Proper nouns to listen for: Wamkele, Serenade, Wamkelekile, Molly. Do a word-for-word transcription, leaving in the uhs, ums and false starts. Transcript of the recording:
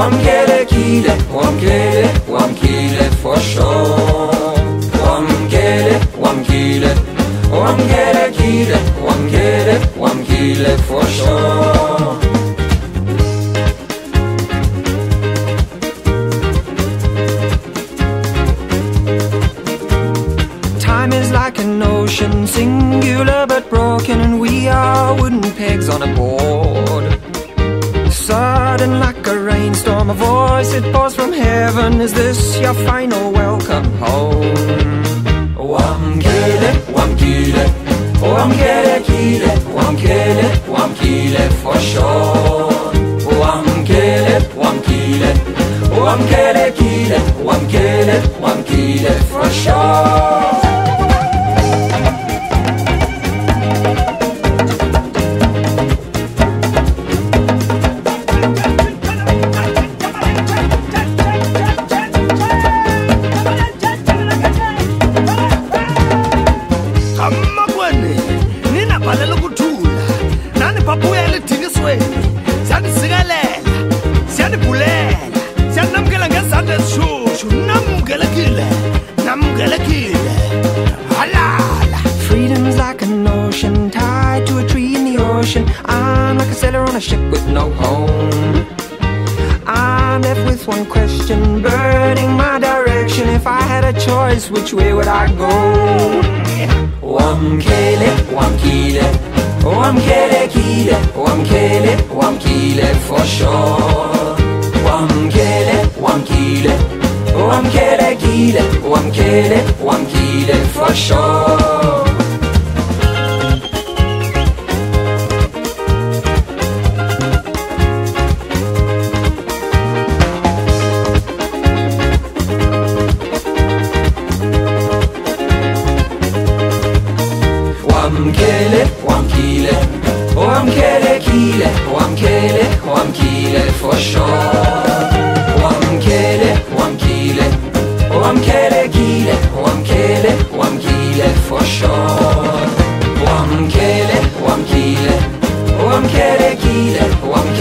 Wamkelekile, Wamkele, Wamkele for sure. Wamkele, Wamkele, Wamkelekile, Wamkele, Wamkele for sure. Time is like an ocean, singular but broken, and we are wooden pegs on a board. Sudden like a rainstorm, a voice it pours from heaven. Is this your final welcome home? Wamkele, Wamkele, Wamkelekile, Wamkele, Wamkele for sure. Wamkele, Wamkele, Wamkelekile, Wamkele, Wamkele for sure. Freedom's like an ocean, tied to a tree in the ocean. I'm like a sailor on a ship with no home. I'm left with one question, burning my direction. If I had a choice, which way would I go? Wamkele, Wamkele, Wamkelekile, Wamkele, Wamkele for sure. Wamkele, Wamkele, Wamkelekile, Wamkele, Wamkele for sure. Wamkele, Wamkele, Wamkelekile, Wamkele, Wamkele for sure. Wamkelekile, Wamkele, Wamkele for sure. Wamkele, Wamkele, Wamkelekile, Wamkele.